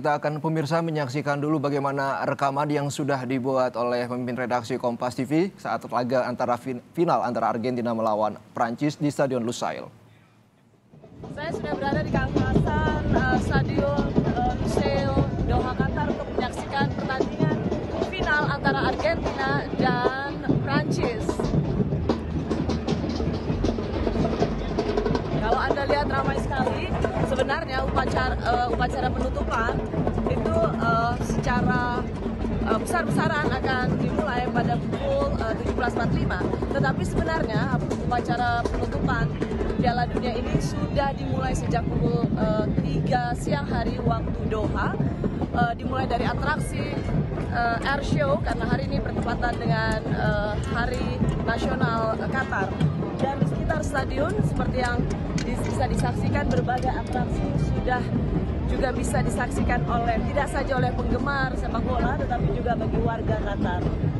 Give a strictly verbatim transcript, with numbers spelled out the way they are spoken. Kita akan pemirsa menyaksikan dulu bagaimana rekaman yang sudah dibuat oleh pemimpin redaksi Kompas T V saat laga antara final antara Argentina melawan Prancis di Stadion Lusail. Saya sudah berada di kawasan uh, Stadion uh, Lusail, Doha, Qatar untuk menyaksikan pertandingan final antara Argentina dan Prancis. Kalau Anda lihat ramai sekali. Sebenarnya upacara, uh, upacara penutupan itu uh, secara uh, besar-besaran akan dimulai pada pukul uh, tujuh belas empat puluh lima. Tetapi sebenarnya upacara penutupan Piala Dunia ini sudah dimulai sejak pukul uh, tiga siang hari waktu Doha. Uh, dimulai dari atraksi uh, air show karena hari ini bertepatan dengan uh, Hari Nasional Qatar. Dan di sekitar stadion seperti yang bisa disaksikan berbagai atraksi sudah juga bisa disaksikan oleh tidak saja oleh penggemar sepak bola tetapi juga bagi warga Qatar.